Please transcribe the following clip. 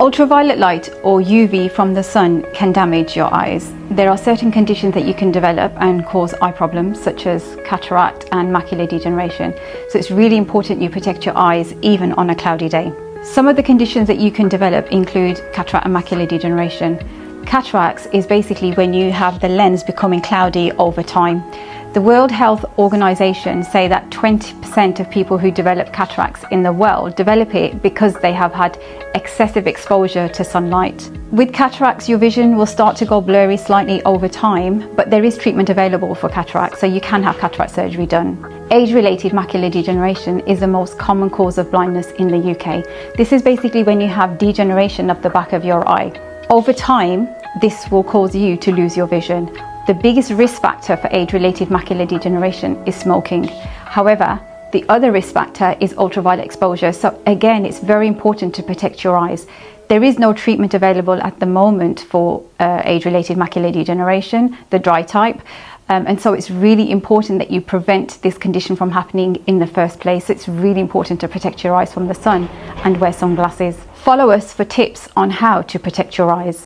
Ultraviolet light or UV from the sun can damage your eyes. There are certain conditions that you can develop and cause eye problems, such as cataract and macular degeneration. So it's really important you protect your eyes even on a cloudy day. Some of the conditions that you can develop include cataract and macular degeneration. Cataracts is basically when you have the lens becoming cloudy over time. The World Health Organization say that 20% of people who develop cataracts in the world develop it because they have had excessive exposure to sunlight. With cataracts, your vision will start to go blurry slightly over time, but there is treatment available for cataracts, so you can have cataract surgery done. Age-related macular degeneration is the most common cause of blindness in the UK. This is basically when you have degeneration of the back of your eye. Over time, this will cause you to lose your vision. The biggest risk factor for age-related macular degeneration is smoking. However, the other risk factor is ultraviolet exposure. So again, it's very important to protect your eyes. There is no treatment available at the moment for age-related macular degeneration, the dry type. And so it's really important that you prevent this condition from happening in the first place. It's really important to protect your eyes from the sun and wear sunglasses. Follow us for tips on how to protect your eyes.